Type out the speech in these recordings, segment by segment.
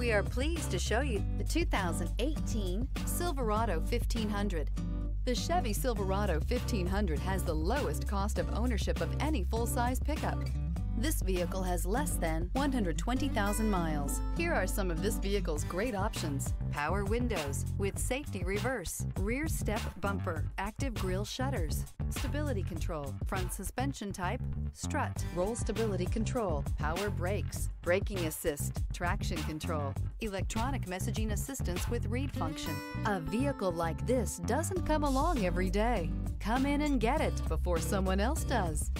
We are pleased to show you the 2018 Silverado 1500. The Chevy Silverado 1500 has the lowest cost of ownership of any full-size pickup. This vehicle has less than 120,000 miles. Here are some of this vehicle's great options: power windows with safety reverse, rear step bumper, active grille shutters, stability control, front suspension type, strut, roll stability control, power brakes, braking assist, traction control, electronic messaging assistance with read function. A vehicle like this doesn't come along every day. Come in and get it before someone else does.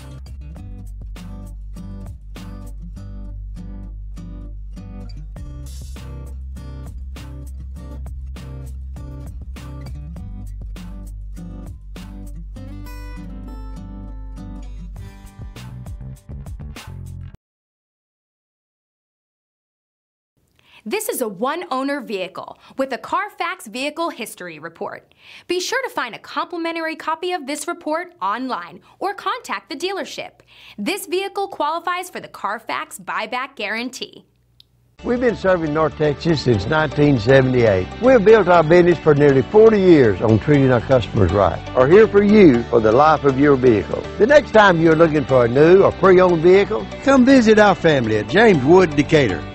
This is a one-owner vehicle with a Carfax Vehicle History Report. Be sure to find a complimentary copy of this report online or contact the dealership. This vehicle qualifies for the Carfax Buyback Guarantee. We've been serving North Texas since 1978. We've built our business for nearly 40 years on treating our customers right. We're here for you for the life of your vehicle. The next time you're looking for a new or pre-owned vehicle, come visit our family at James Wood Decatur.